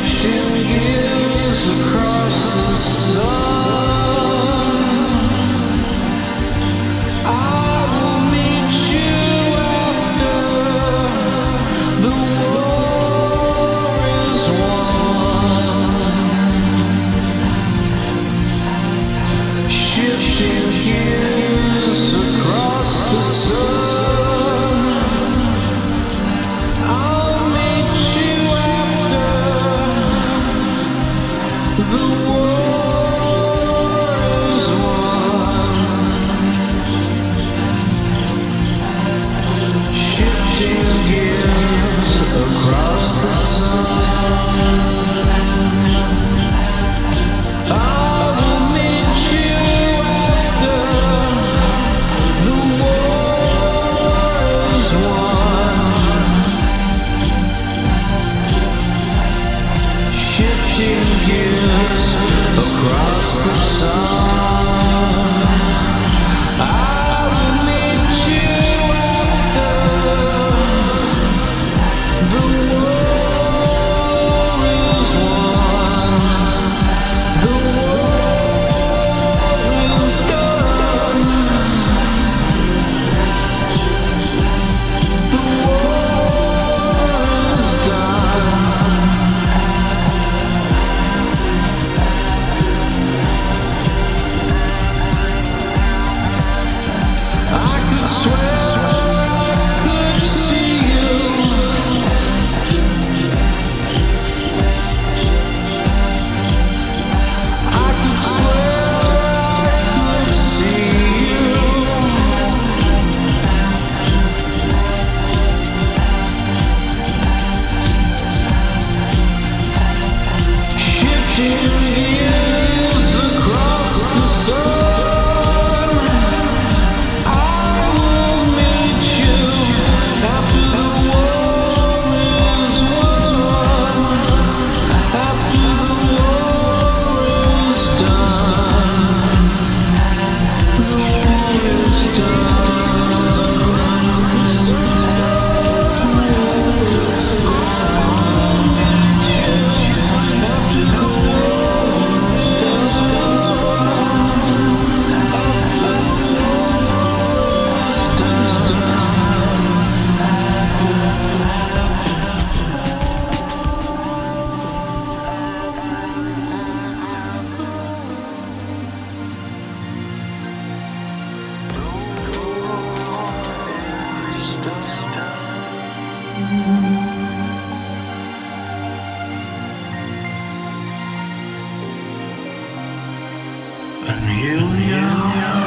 Across the sun, I will meet you after the war is won, the war is done, the war is done. And you